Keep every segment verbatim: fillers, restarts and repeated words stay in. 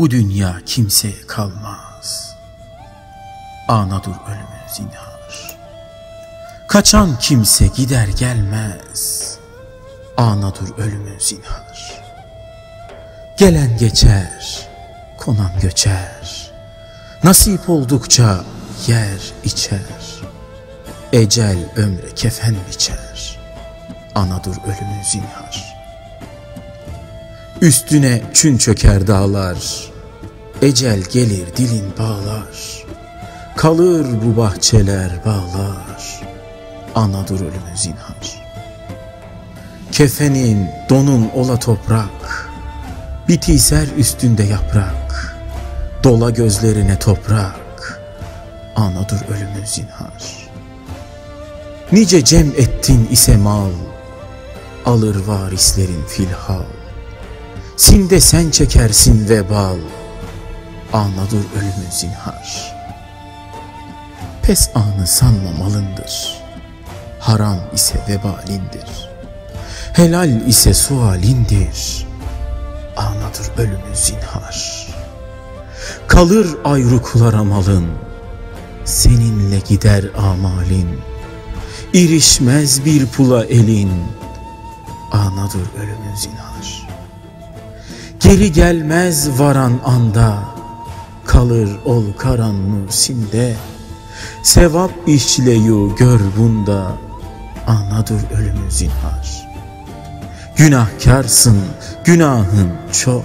bu dünya kimseye kalmaz. Ana dur ölümün zinhar. Kaçan kimse gider gelmez. Ana dur ölümün zinhar. Gelen geçer, konan göçer. Nasip oldukça yer içer. Ecel ömre kefen biçer. Ana dur ölümün zinhar. Üstüne çün çöker dağlar, ecel gelir dilin bağlar, kalır bu bahçeler bağlar, ana dur ölümün zinhar. Kefenin, donun ola toprak, bitiser üstünde yaprak, dola gözlerine toprak, ana dur ölümün zinhar. Nice cem ettin ise mal, alır varislerin filhal, sinde sen çekersin vebal, ana dur ölümün zinhar. Pes anı sanma malındır, haram ise vebalindir, helal ise sualindir, ana dur ölümün zinhar. Kalır ayruklara malın, seninle gider amalin, erişmez bir pula elin, ana dur ölümün zinhar. Geri gelmez varan anda, kalır ol karanlık sinde, sevap işleyu gör bunda, ana dur ölümün zinhar. Günahkarsın, günahın çok,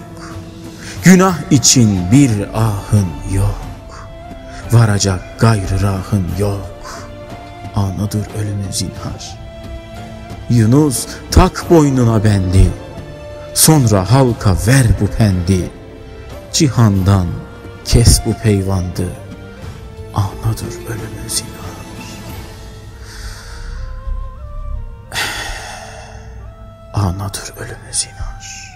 günah için bir ahın yok, varacak gayrı rahın yok, ana dur ölümün zinhar. Yunus tak boynuna bendi, sonra halka ver bu pendi, cihandan kes bu peyvandı, ana dur ölümün zinhar. Ana dur ölümün zinhar.